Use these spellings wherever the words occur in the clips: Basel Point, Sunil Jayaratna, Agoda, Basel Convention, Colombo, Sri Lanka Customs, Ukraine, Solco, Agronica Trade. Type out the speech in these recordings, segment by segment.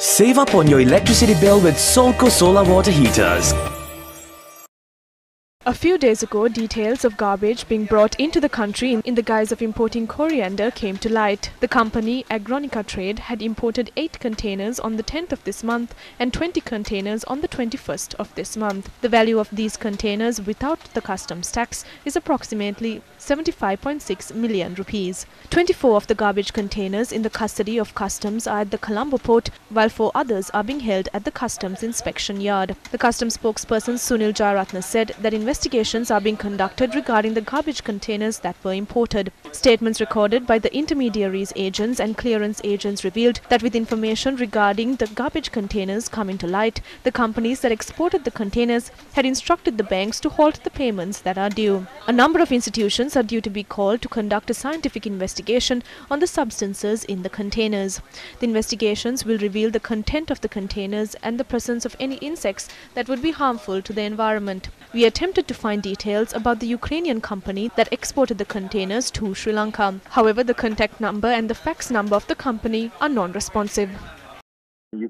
Save up on your electricity bill with Solco solar water heaters. A few days ago, details of garbage being brought into the country in the guise of importing coriander came to light. The company, Agronica Trade, had imported 8 containers on the 10th of this month and 20 containers on the 21st of this month. The value of these containers without the customs tax is approximately 75.6 million rupees. 24 of the garbage containers in the custody of customs are at the Colombo port, while 4 others are being held at the customs inspection yard. The customs spokesperson Sunil Jayaratna said that investigations are being conducted regarding the garbage containers that were imported. Statements recorded by the intermediaries agents and clearance agents revealed that with information regarding the garbage containers coming to light, the companies that exported the containers had instructed the banks to halt the payments that are due. A number of institutions are due to be called to conduct a scientific investigation on the substances in the containers. The investigations will reveal the content of the containers and the presence of any insects that would be harmful to the environment. We attempted to find details about the Ukrainian company that exported the containers to Sri Lanka. However, the contact number and the fax number of the company are non-responsive. We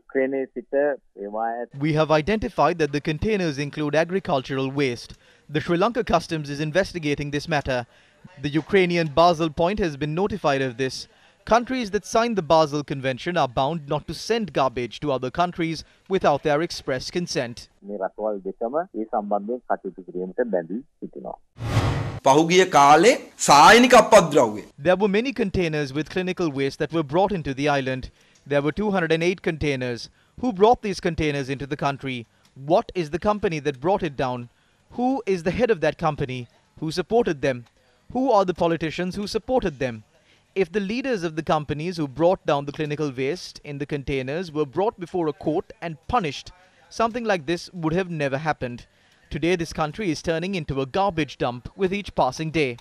have identified that the containers include agricultural waste. The Sri Lanka Customs is investigating this matter. The Ukrainian Basel Point has been notified of this. Countries that signed the Basel Convention are bound not to send garbage to other countries without their express consent. There were many containers with clinical waste that were brought into the island. There were 208 containers. Who brought these containers into the country? What is the company that brought it down? Who is the head of that company? Who supported them? Who are the politicians who supported them? If the leaders of the companies who brought down the clinical waste in the containers were brought before a court and punished, something like this would have never happened. Today, this country is turning into a garbage dump with each passing day.